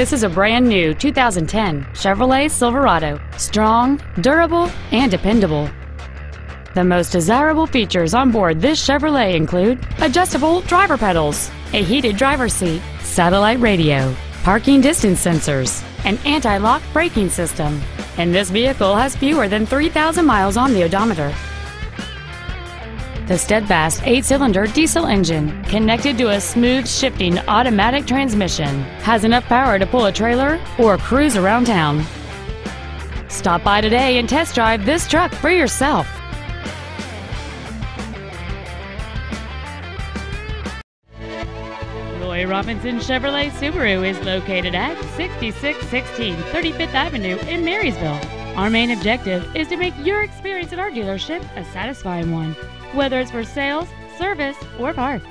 This is a brand new 2010 Chevrolet Silverado. Strong, durable, and dependable. The most desirable features on board this Chevrolet include adjustable driver pedals, a heated driver's seat, satellite radio, parking distance sensors, an anti-lock braking system, and this vehicle has fewer than 3,000 miles on the odometer. The steadfast 8-cylinder diesel engine, connected to a smooth shifting automatic transmission, has enough power to pull a trailer or cruise around town. Stop by today and test drive this truck for yourself. Roy Robinson Chevrolet Subaru is located at 6616 35th Avenue in Marysville. Our main objective is to make your experience at our dealership a satisfying one, whether it's for sales, service, or parts.